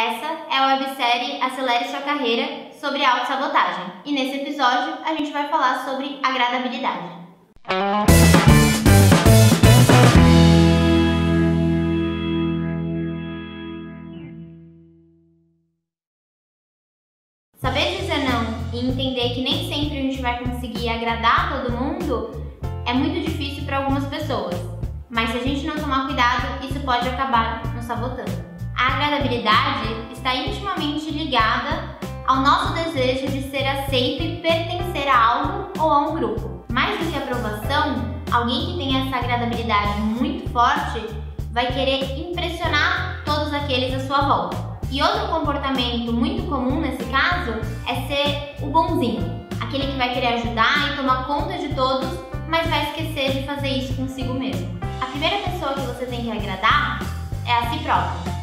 Essa é a websérie Acelere Sua Carreira sobre autossabotagem e nesse episódio a gente vai falar sobre agradabilidade. Saber dizer não e entender que nem sempre a gente vai conseguir agradar todo mundo é muito difícil para algumas pessoas, mas se a gente não tomar cuidado, isso pode acabar nos sabotando. A agradabilidade está intimamente ligada ao nosso desejo de ser aceito e pertencer a algo ou a um grupo. Mais do que aprovação, alguém que tem essa agradabilidade muito forte vai querer impressionar todos aqueles à sua volta. E outro comportamento muito comum nesse caso é ser o bonzinho, aquele que vai querer ajudar e tomar conta de todos, mas vai esquecer de fazer isso consigo mesmo. A primeira pessoa que você tem que agradar é a si próprio.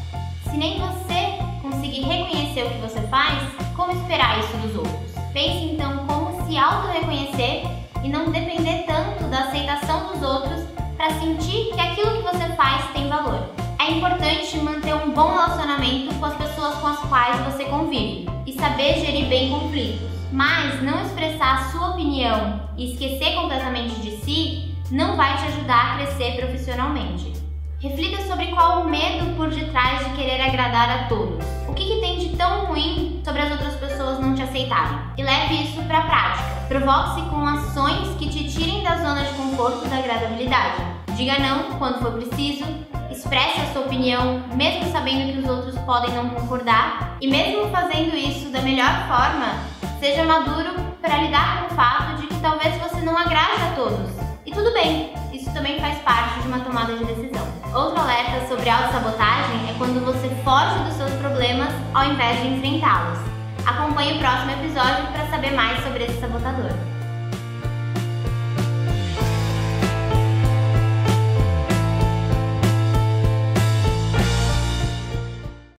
Se nem você conseguir reconhecer o que você faz, como esperar isso dos outros? Pense então como se auto-reconhecer e não depender tanto da aceitação dos outros para sentir que aquilo que você faz tem valor. É importante manter um bom relacionamento com as pessoas com as quais você convive e saber gerir bem conflitos, mas não expressar a sua opinião e esquecer completamente de si não vai te ajudar a crescer profissionalmente. Reflita sobre qual o medo por detrás de querer agradar a todos. O que tem de tão ruim sobre as outras pessoas não te aceitarem? E leve isso para a prática. Provoque-se com ações que te tirem da zona de conforto da agradabilidade. Diga não quando for preciso, expresse a sua opinião, mesmo sabendo que os outros podem não concordar. E mesmo fazendo isso da melhor forma, seja maduro para lidar com o fato de que talvez você não agrade a todos. E tudo bem, isso também faz parte de uma tomada de decisão. Outro alerta sobre autossabotagem é quando você foge dos seus problemas ao invés de enfrentá-los. Acompanhe o próximo episódio para saber mais sobre esse sabotador.